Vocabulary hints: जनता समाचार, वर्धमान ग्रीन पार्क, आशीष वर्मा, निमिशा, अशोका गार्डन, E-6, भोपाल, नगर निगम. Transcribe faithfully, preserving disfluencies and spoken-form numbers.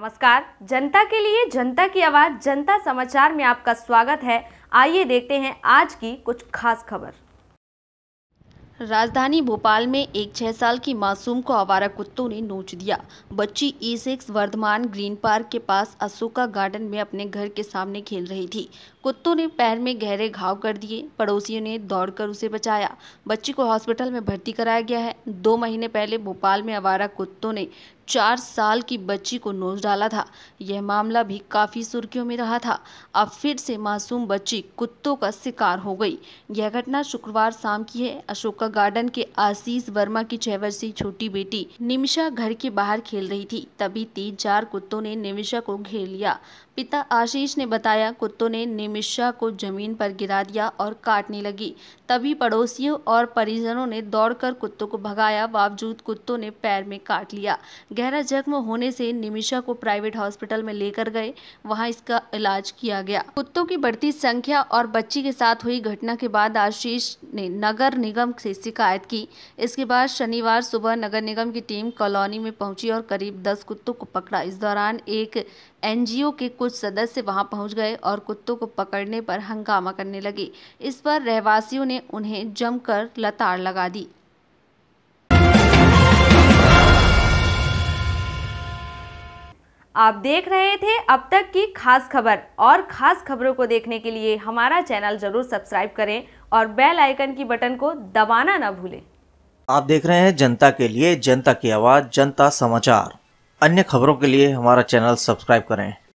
नमस्कार, जनता के लिए जनता की आवाज जनता समाचार में आपका स्वागत है। आइए देखते हैं आज की कुछ खास खबर। राजधानी भोपाल में एक छह साल की मासूम को आवारा कुत्तों ने नोच दिया। बच्ची E six वर्धमान ग्रीन पार्क के पास अशोका गार्डन में अपने घर के सामने खेल रही थी। कुत्तों ने पैर में गहरे घाव कर दिए। पड़ोसियों ने दौड़कर उसे बचाया। बच्ची को हॉस्पिटल में भर्ती कराया गया है। दो महीने पहले भोपाल में आवारा कुत्तों ने चार साल की बच्ची को नोच डाला था। यह मामला भी काफ़ी सुर्खियों में रहा था। अब फिर से मासूम बच्ची कुत्तों का शिकार हो गई। यह घटना शुक्रवार शाम की है। अशोका गार्डन के आशीष वर्मा की छह वर्षीय छोटी बेटी निमिशा घर के बाहर खेल रही थी, तभी तीन चार कुत्तों ने निमिशा को घेर लिया। पिता आशीष ने बताया, कुत्तों ने निमिशा को जमीन पर गिरा दिया और काटने लगी। तभी पड़ोसियों और परिजनों ने दौड़कर कुत्तों को भगाया। बावजूद कुत्तों ने पैर में काट लिया। गहरा जख्म होने से निमिशा को प्राइवेट हॉस्पिटल में लेकर गए, वहां इसका इलाज किया गया। कुत्तों की बढ़ती संख्या और बच्ची के साथ हुई घटना के बाद आशीष ने नगर निगम से शिकायत की। इसके बाद शनिवार सुबह नगर निगम की टीम कॉलोनी में पहुंची और करीब दस कुत्तों को पकड़ा। इस दौरान एक एनजीओ के कुछ सदस्य वहां पहुंच गए और कुत्तों को पकड़ने पर हंगामा करने लगे। इस पर रहवासियों ने उन्हें जमकर लताड़ लगा दी। आप देख रहे थे अब तक की खास खबर। और खास खबरों को देखने के लिए हमारा चैनल जरूर सब्सक्राइब करें और बेल आइकन की बटन को दबाना ना भूलें। आप देख रहे हैं जनता के लिए जनता की आवाज जनता समाचार। अन्य खबरों के लिए हमारा चैनल सब्सक्राइब करें।